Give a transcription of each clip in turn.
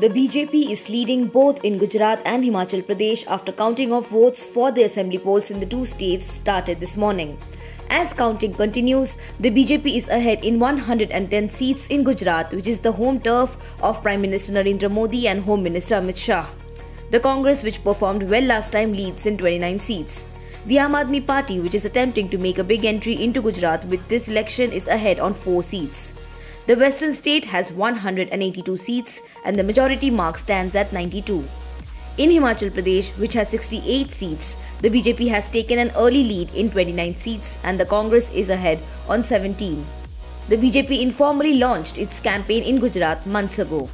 The BJP is leading both in Gujarat and Himachal Pradesh after counting of votes for the assembly polls in the two states started this morning. As counting continues, the BJP is ahead in 110 seats in Gujarat, which is the home turf of Prime Minister Narendra Modi and Home Minister Amit Shah. The Congress, which performed well last time, leads in 29 seats. The Aam Aadmi Party, which is attempting to make a big entry into Gujarat with this election, is ahead on 4 seats. The western state has 182 seats and the majority mark stands at 92. In Himachal Pradesh, which has 68 seats, the BJP has taken an early lead in 29 seats and the Congress is ahead on 17. The BJP informally launched its campaign in Gujarat months ago.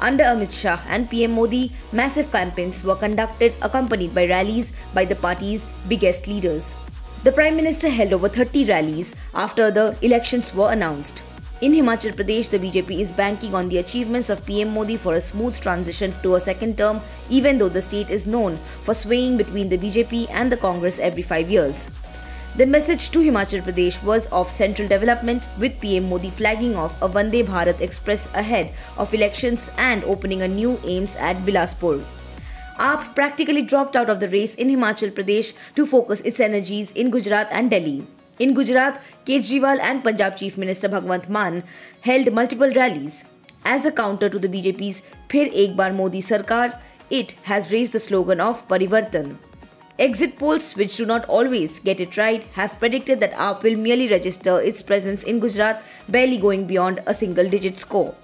Under Amit Shah and PM Modi, massive campaigns were conducted accompanied by rallies by the party's biggest leaders. The Prime Minister held over 30 rallies after the elections were announced. In Himachal Pradesh, the BJP is banking on the achievements of PM Modi for a smooth transition to a second term, even though the state is known for swaying between the BJP and the Congress every 5 years. The message to Himachal Pradesh was of central development, with PM Modi flagging off a Vande Bharat Express ahead of elections and opening a new AIIMS at Bilaspur. AAP practically dropped out of the race in Himachal Pradesh to focus its energies in Gujarat and Delhi. In Gujarat, Kejriwal and Punjab Chief Minister Bhagwant Mann held multiple rallies. As a counter to the BJP's Phir Ek Baar Modi Sarkar, it has raised the slogan of Parivartan. Exit polls, which do not always get it right, have predicted that AAP will merely register its presence in Gujarat, barely going beyond a single-digit score.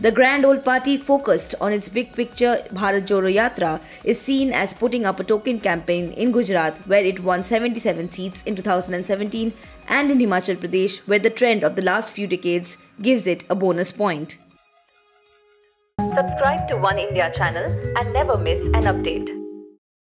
The grand old party, focused on its big picture Bharat Jodo Yatra, is seen as putting up a token campaign in Gujarat, where it won 77 seats in 2017, and in Himachal Pradesh, where the trend of the last few decades gives it a bonus point. Subscribe to One India channel and never miss an update.